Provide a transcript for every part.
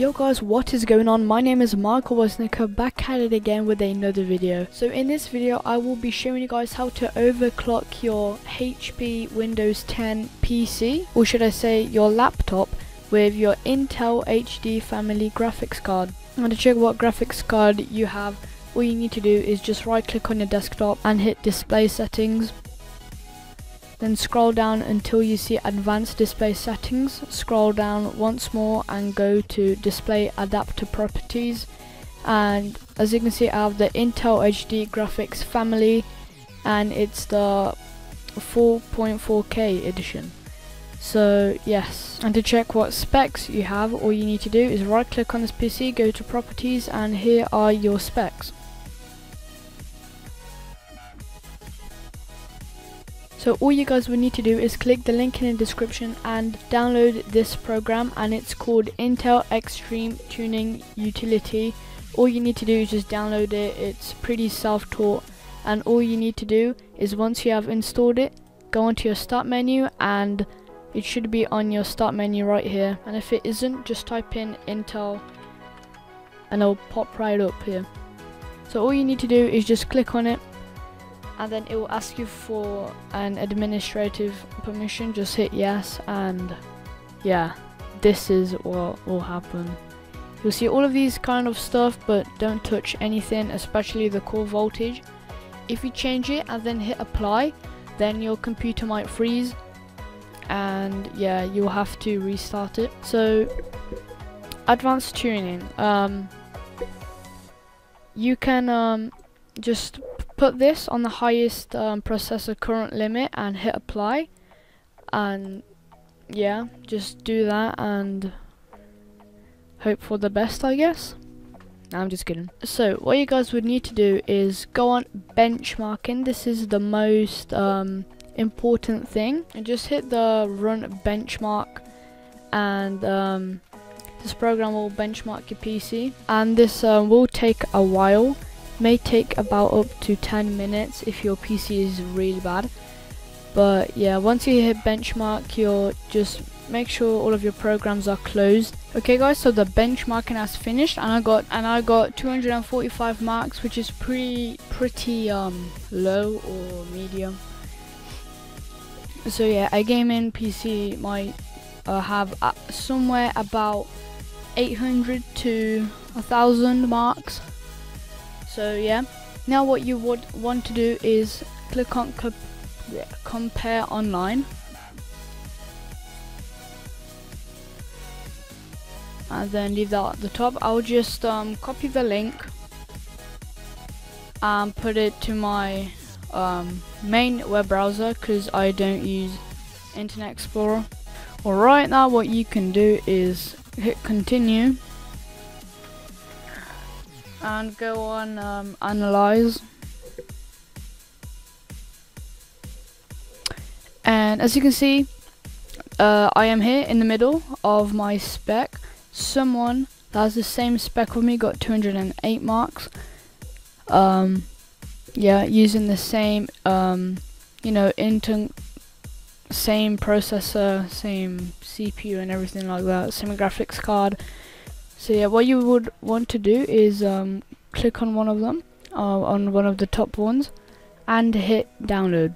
Yo guys, what is going on? My name is Michael Wozniukka, back at it again with another video. So in this video I will be showing you guys how to overclock your HP Windows 10 PC, or should I say your laptop, with your Intel HD family graphics card. And to check what graphics card you have, all you need to do is just right click on your desktop and hit display settings. Then scroll down until you see advanced display settings, scroll down once more and go to display adapter properties, and as you can see I have the Intel HD graphics family and it's the 4.4K edition. So yes, and to check what specs you have, all you need to do is right click on this PC, go to properties, and here are your specs. So all you guys will need to do is click the link in the description and download this program, and it's called Intel Extreme Tuning Utility. All you need to do is just download it, it's pretty self-taught, and all you need to do is once you have installed it, go onto your start menu and it should be on your start menu right here, and if it isn't, just type in Intel and it'll pop right up here. So all you need to do is just click on it, and then it will ask you for an administrative permission. Just hit yes, and yeah, this is what will happen. You'll see all of these kind of stuff, but don't touch anything, especially the core voltage. If you change it and then hit apply, then your computer might freeze, and yeah, you'll have to restart it. So advanced tuning, you can just put this on the highest processor current limit and hit apply, and yeah, just do that and hope for the best, I guess. No, I'm just kidding. So what you guys would need to do is go on benchmarking. This is the most important thing, and just hit the run benchmark, and this program will benchmark your PC, and this will take a while, may take about up to 10 minutes if your PC is really bad. But yeah, once you hit benchmark, you'll just make sure all of your programs are closed. Okay guys, so the benchmarking has finished, and I got 245 marks, which is pretty low or medium. So yeah, a gaming PC might have somewhere about 800 to 1000 marks. So yeah, now what you would want to do is click on compare online, and then leave that at the top. I'll just copy the link and put it to my main web browser because I don't use Internet Explorer. Alright, now what you can do is hit continue and go on analyze, and as you can see I am here in the middle of my spec. Someone that has the same spec with me got 208 marks, yeah, using the same you know, same processor, same CPU and everything like that, same graphics card. So yeah, what you would want to do is click on one of them, on one of the top ones, and hit download.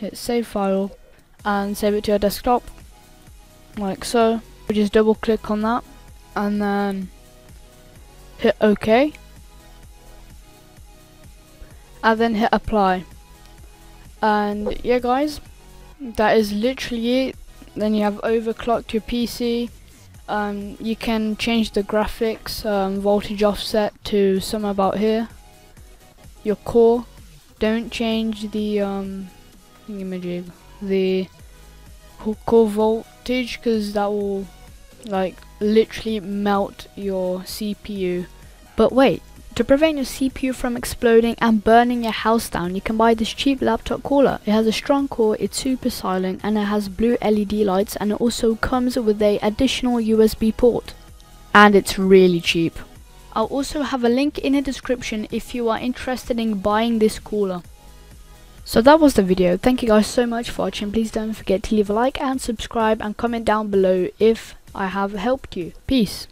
Hit save file and save it to your desktop, like so. We just double click on that and then hit OK, and then hit apply. And yeah guys, that is literally it. Then you have overclocked your PC. You can change the graphics voltage offset to some about here. Your core, don't change the core voltage, because that will like literally melt your CPU. But wait, to prevent your CPU from exploding and burning your house down, you can buy this cheap laptop cooler. It has a strong core, it's super silent, and it has blue LED lights, and it also comes with an additional USB port. And it's really cheap. I'll also have a link in the description if you are interested in buying this cooler. So that was the video. Thank you guys so much for watching. Please don't forget to leave a like and subscribe and comment down below if I have helped you. Peace.